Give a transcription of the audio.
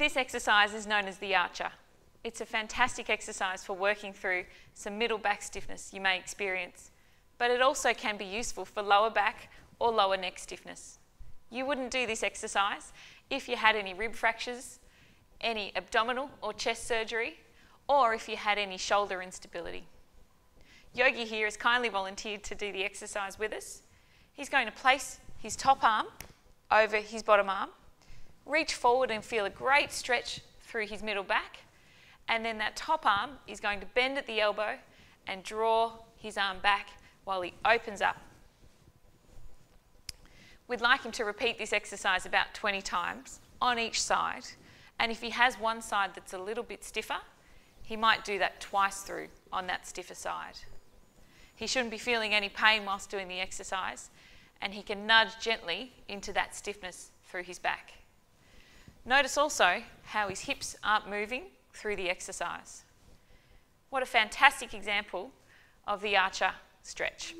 This exercise is known as the Archer. It's a fantastic exercise for working through some middle back stiffness you may experience, but it also can be useful for lower back or lower neck stiffness. You wouldn't do this exercise if you had any rib fractures, any abdominal or chest surgery, or if you had any shoulder instability. Yogi here has kindly volunteered to do the exercise with us. He's going to place his top arm over his bottom arm, reach forward and feel a great stretch through his middle back, and then that top arm is going to bend at the elbow and draw his arm back while he opens up. We'd like him to repeat this exercise about 20 times on each side, and if he has one side that's a little bit stiffer, he might do that twice through on that stiffer side. He shouldn't be feeling any pain whilst doing the exercise, and he can nudge gently into that stiffness through his back. Notice also how his hips aren't moving through the exercise. What a fantastic example of the Archer stretch.